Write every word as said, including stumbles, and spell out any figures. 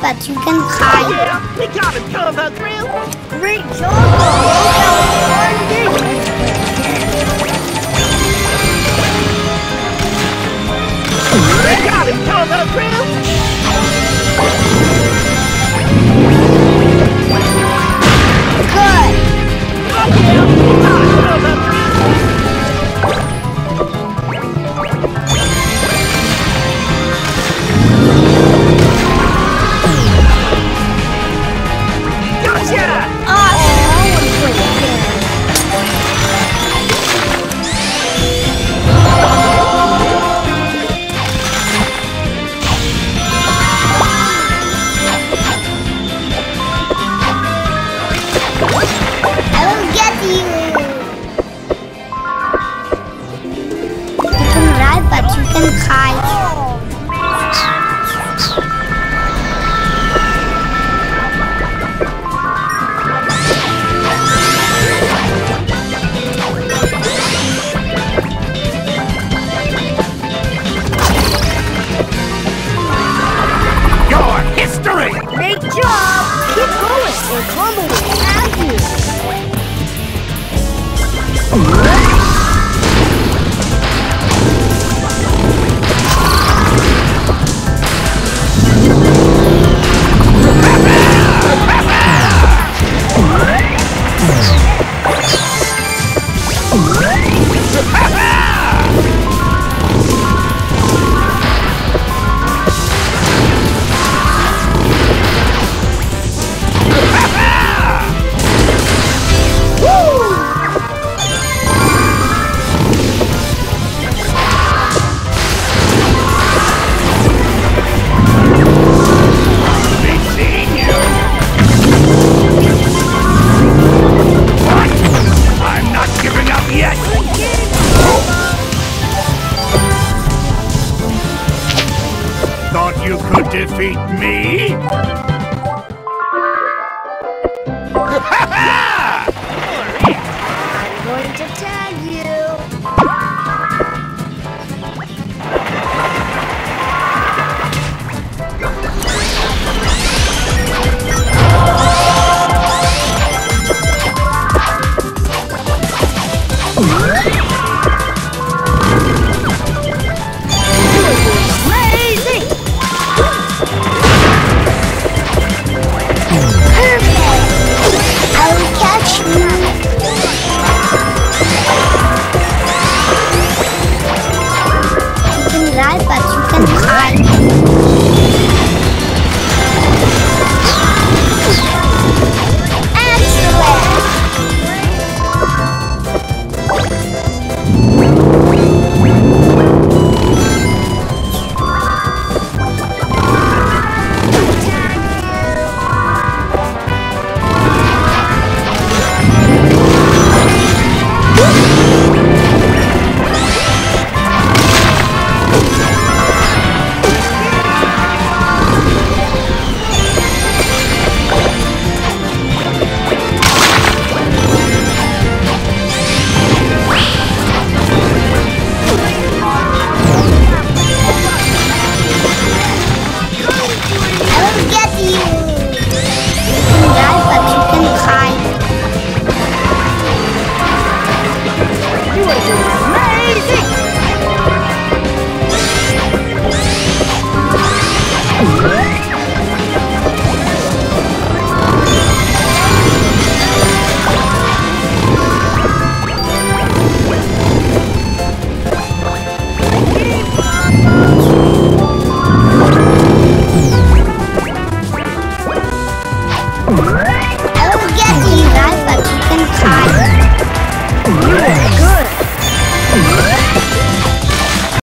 But you can hide. Yeah, we got it, Combo Crew. Great job. We got it, Combo Crew. Good. Okay, we got it, Combo Crew. Come on,